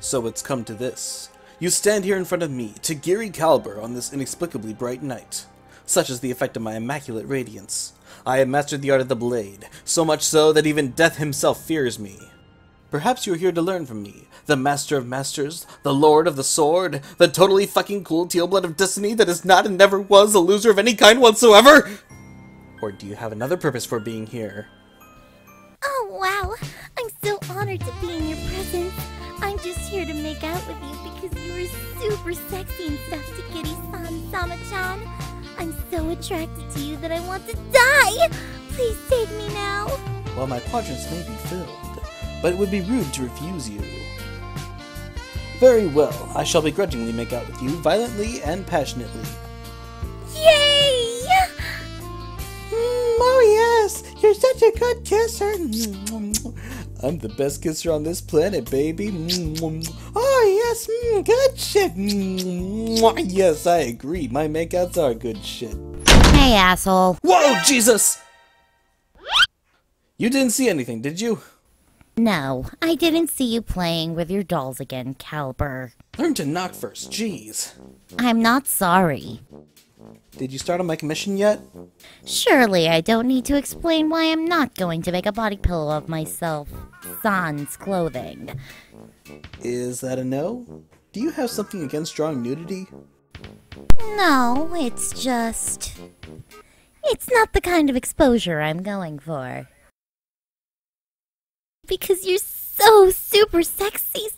So it's come to this. You stand here in front of me, Tegiri Kalbur, on this inexplicably bright night. Such is the effect of my immaculate radiance. I have mastered the art of the blade, so much so that even death himself fears me. Perhaps you are here to learn from me, the master of masters, the lord of the sword, the totally fucking cool teal blood of destiny that is not and never was a loser of any kind whatsoever! Or do you have another purpose for being here? Oh wow, I'm so honored to be in your presence. I'm just here to make out with you because you were super sexy and stuff, Tegiri-san, Sama-chan. I'm so attracted to you that I want to die! Please take me now! Well, my quadrants may be filled, but it would be rude to refuse you. Very well, I shall begrudgingly make out with you, violently and passionately. Yay! Oh yes, you're such a good kisser! I'm the best kisser on this planet, baby! Oh yes, good shit! Yes, I agree, my makeouts are good shit. Hey, asshole. Whoa, Jesus! You didn't see anything, did you? No, I didn't see you playing with your dolls again, Kalbur. Learn to knock first, jeez. I'm not sorry. Did you start on my commission yet? Surely I don't need to explain why I'm not going to make a body pillow of myself. Sans clothing. Is that a no? Do you have something against drawing nudity? No, it's just... it's not the kind of exposure I'm going for. Because you're so super sexy.